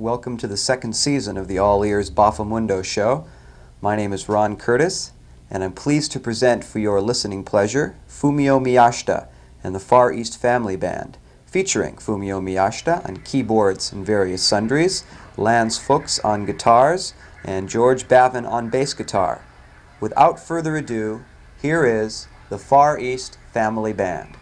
Welcome to the second season of the All Ears Boffomundo show. My name is Ron Curtis, and I'm pleased to present for your listening pleasure Fumio Miyashita and the Far East Family Band, featuring Fumio Miyashita on keyboards and various sundries, Lance Hooks on guitars, and George Babon on bass guitar. Without further ado, here is the Far East Family Band.